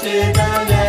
Stay down.